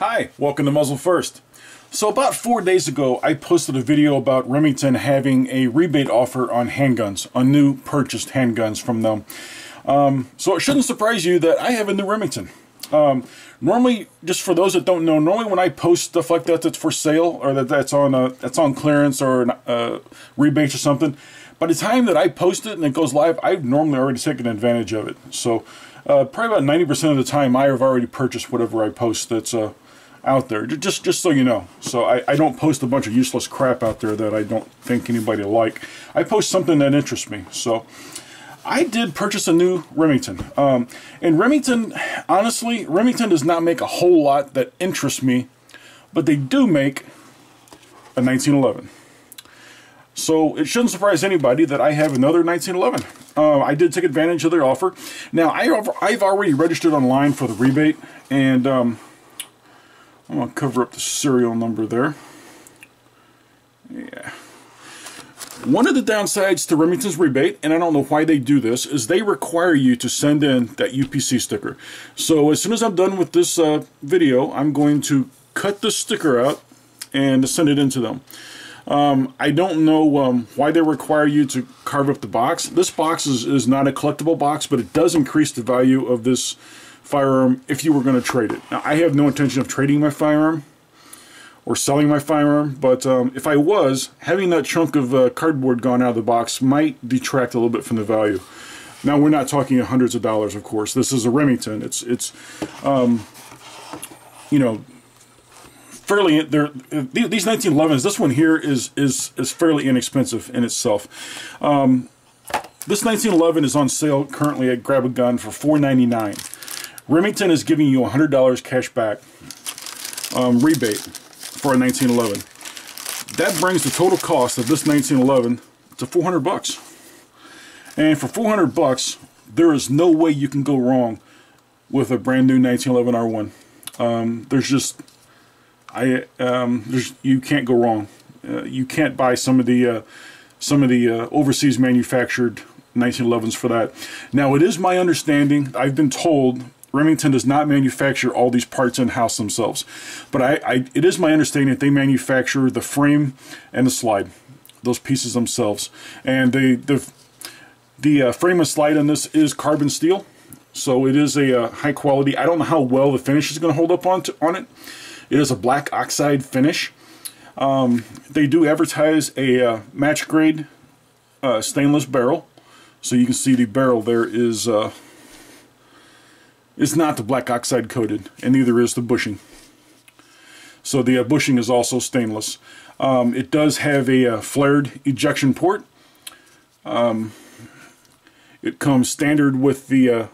Hi, welcome to Muzzle First. So about 4 days ago, I posted a video about Remington having a rebate offer on handguns, on new purchased handguns from them. So it shouldn't surprise you that I have a new Remington. Normally, just for those that don't know, normally when I post stuff like that that's for sale or that's on clearance or rebates or something, by the time that I post it and it goes live, I've normally already taken advantage of it. So probably about 90% of the time, I have already purchased whatever I post that's out there, just so you know. So I don't post a bunch of useless crap out there that I don't think anybody will like. I post something that interests me. So I did purchase a new Remington, and Remington, honestly, Remington does not make a whole lot that interests me, but they do make a 1911. So it shouldn't surprise anybody that I have another 1911. I did take advantage of their offer. Now I've already registered online for the rebate, and I'm gonna cover up the serial number there. Yeah. One of the downsides to Remington's rebate, and I don't know why they do this, is they require you to send in that UPC sticker. So as soon as I'm done with this video, I'm going to cut this sticker out and send it into them. I don't know why they require you to carve up the box. This box is not a collectible box, but it does increase the value of this firearm if you were going to trade it. Now, I have no intention of trading my firearm or selling my firearm, but if I was, having that chunk of cardboard gone out of the box might detract a little bit from the value. Now, we're not talking hundreds of dollars, of course. This is a Remington. It's you know, fairly, these 1911s, this one here is fairly inexpensive in itself. This 1911 is on sale currently at Grab a Gun for $4.99. Remington is giving you $100 cash back rebate for a 1911. That brings the total cost of this 1911 to $400. And for $400, there is no way you can go wrong with a brand new 1911 R1. You can't go wrong. You can't buy some of the overseas manufactured 1911s for that. Now, it is my understanding, I've been told, Remington does not manufacture all these parts in-house themselves, but it is my understanding that they manufacture the frame and the slide, those pieces themselves. And the frame and slide on this is carbon steel, so it is a high quality. I don't know how well the finish is going to hold up on it. It is a black oxide finish. They do advertise a match grade stainless barrel, so you can see the barrel there is it's not the black oxide coated, and neither is the bushing. So the bushing is also stainless. It does have a flared ejection port. It comes standard with the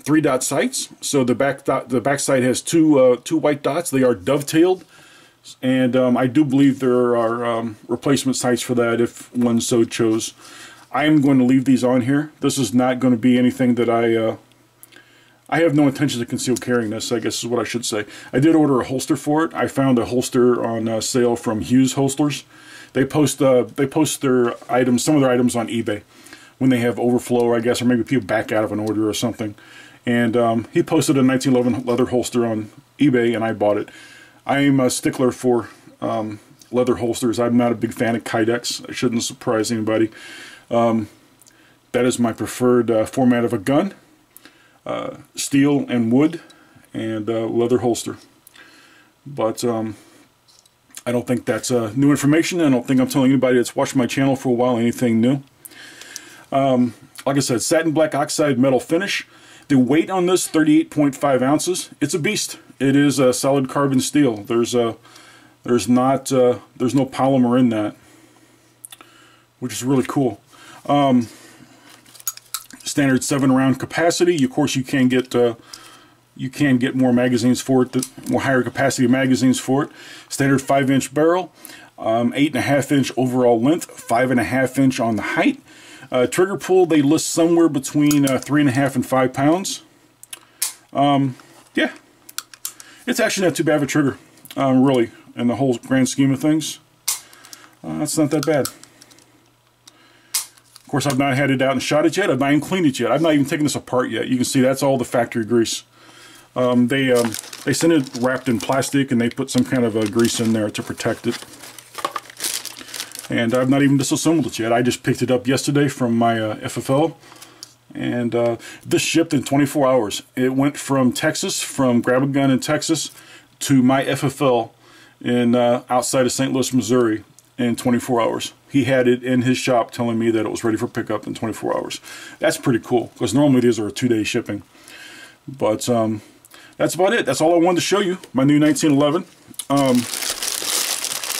3-dot sights, so the back sight has two white dots. They are dovetailed, and I do believe there are replacement sights for that if one so chose. I am going to leave these on here. This is not going to be anything that I have no intention of concealed carrying this, I guess is what I should say. I did order a holster for it. I found a holster on sale from Hughes Holsters. They post their items, some of their items, on eBay when they have overflow, I guess, or maybe people back out of an order or something. And he posted a 1911 leather holster on eBay, and I bought it. I am a stickler for leather holsters. I'm not a big fan of Kydex. It shouldn't surprise anybody. That is my preferred format of a gun. Steel and wood and leather holster, but I don't think that's new information. I don't think I'm telling anybody that's watched my channel for a while anything new. Like I said, satin black oxide metal finish. The weight on this, 38.5 ounces. It's a beast. It is a solid carbon steel. There's no polymer in that, which is really cool. Standard 7-round capacity. Of course, you can get more magazines for it, more higher capacity magazines for it. Standard 5-inch barrel, 8.5-inch overall length, 5.5-inch on the height. Trigger pull, they list somewhere between 3.5 and 5 pounds. Yeah, it's actually not too bad of a trigger, really, in the whole grand scheme of things. It's not that bad. Of course, I've not had it out and shot it yet. I've not even cleaned it yet. I've not even taken this apart yet. You can see that's all the factory grease. They sent it wrapped in plastic, and they put some kind of a grease in there to protect it. And I've not even disassembled it yet. I just picked it up yesterday from my FFL. And this shipped in 24 hours. It went from Texas, from Grab a Gun in Texas, to my FFL in outside of St. Louis, Missouri, in 24 hours. He had it in his shop telling me that it was ready for pickup in 24 hours. That's pretty cool, because normally these are a 2-day shipping. But that's about it. That's all I wanted to show you, my new 1911.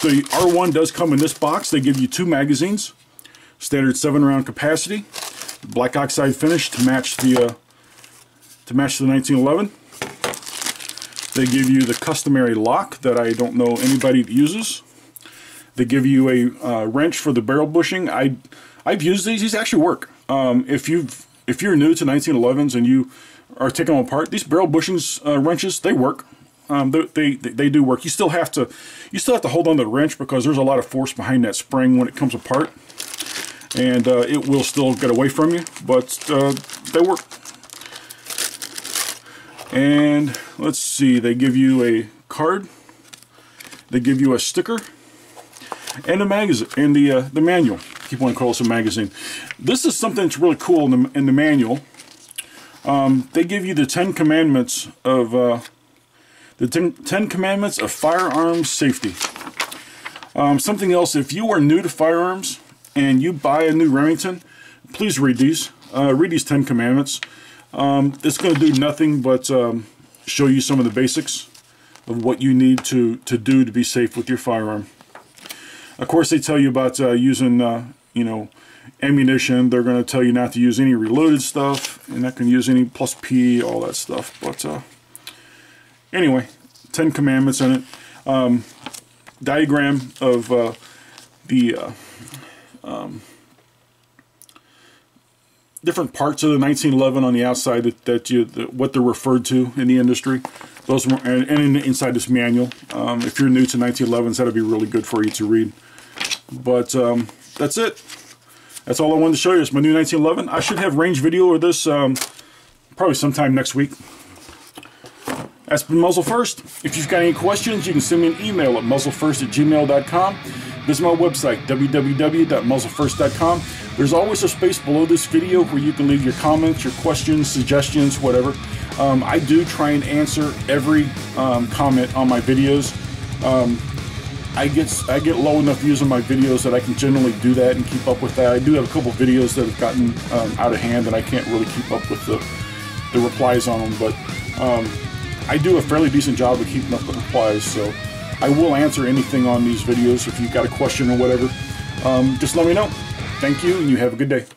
The R1 does come in this box. They give you 2 magazines, standard 7-round capacity, black oxide finish to match the 1911. They give you the customary lock that I don't know anybody uses. They give you a wrench for the barrel bushing. I've used these. These actually work. If you're new to 1911s and you are taking them apart, these barrel bushings wrenches, they work. They do work. You still have to hold on to the wrench because there's a lot of force behind that spring when it comes apart, and it will still get away from you. But they work. And let's see. They give you a card. They give you a sticker. And the magazine, and the manual. I keep wanting to call this a magazine. This is something that's really cool in the manual. They give you the 10 commandments of the 10 commandments of firearm safety. Something else, if you are new to firearms and you buy a new Remington, please read these. Read these 10 commandments. It's going to do nothing but show you some of the basics of what you need to do to be safe with your firearm. Of course, they tell you about using, ammunition. They're going to tell you not to use any reloaded stuff, and not going to use any +P, all that stuff. But anyway, 10 commandments in it. Diagram of different parts of the 1911 on the outside what they're referred to in the industry. Those were, and inside this manual. If you're new to 1911s, that'll be really good for you to read. But that's it. That's all I wanted to show you. It's my new 1911. I should have range video of this probably sometime next week. That's been Muzzle First. If you've got any questions, you can send me an email at muzzlefirst@gmail.com. Visit my website, www.muzzlefirst.com. There's always a space below this video where you can leave your comments, your questions, suggestions, whatever. I do try and answer every comment on my videos. I get low enough views on my videos that I can generally do that and keep up with that. I do have a couple videos that have gotten out of hand, and I can't really keep up with the replies on them, but I do a fairly decent job of keeping up with replies, so I will answer anything on these videos. If you've got a question or whatever, just let me know. Thank you, and you have a good day.